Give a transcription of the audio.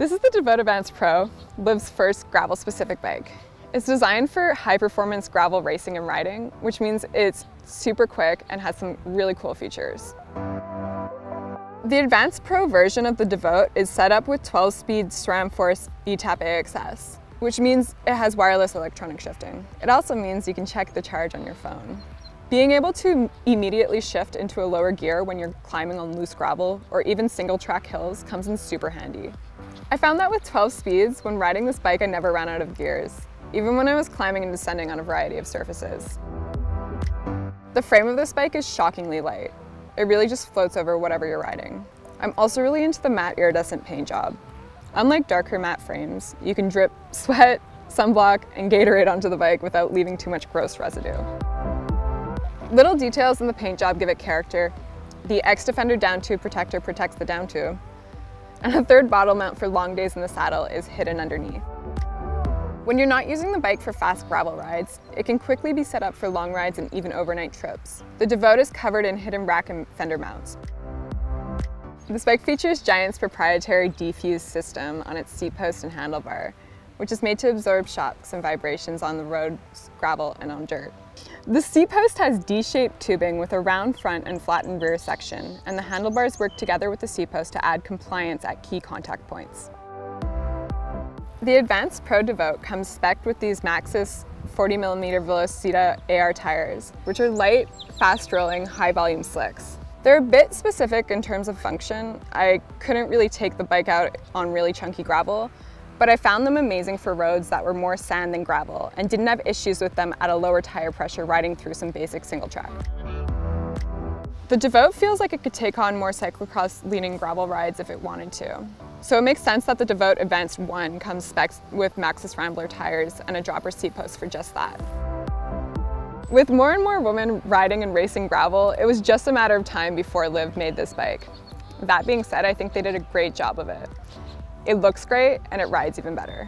This is the Devote Advanced Pro, Liv's first gravel-specific bike. It's designed for high-performance gravel racing and riding, which means it's super quick and has some really cool features. The Advanced Pro version of the Devote is set up with 12-speed SRAM Force eTap AXS, which means it has wireless electronic shifting. It also means you can check the charge on your phone. Being able to immediately shift into a lower gear when you're climbing on loose gravel or even single track hills comes in super handy. I found that with 12 speeds, when riding this bike I never ran out of gears, even when I was climbing and descending on a variety of surfaces. The frame of this bike is shockingly light. It really just floats over whatever you're riding. I'm also really into the matte iridescent paint job. Unlike darker matte frames, you can drip sweat, sunblock, and Gatorade onto the bike without leaving too much gross residue. Little details in the paint job give it character. The X-Defender down tube protector protects the down tube, and a third bottle mount for long days in the saddle is hidden underneath. When you're not using the bike for fast gravel rides, it can quickly be set up for long rides and even overnight trips. The Devote is covered in hidden rack and fender mounts. This bike features Giant's proprietary D-Fuse system on its seat post and handlebar, which is made to absorb shocks and vibrations on the road, gravel, and on dirt. The seat post has D-shaped tubing with a round front and flattened rear section, and the handlebars work together with the seat post to add compliance at key contact points. The Advanced Pro Devote comes spec'd with these Maxxis 40mm Velocita AR tires, which are light, fast-rolling, high-volume slicks. They're a bit specific in terms of function. I couldn't really take the bike out on really chunky gravel, but I found them amazing for roads that were more sand than gravel and didn't have issues with them at a lower tire pressure riding through some basic single track. The Devote feels like it could take on more cyclocross-leaning gravel rides if it wanted to. So it makes sense that the Devote Advanced 1 comes specs with Maxxis Rambler tires and a dropper seat post for just that. With more and more women riding and racing gravel, it was just a matter of time before Liv made this bike. That being said, I think they did a great job of it. It looks great and it rides even better.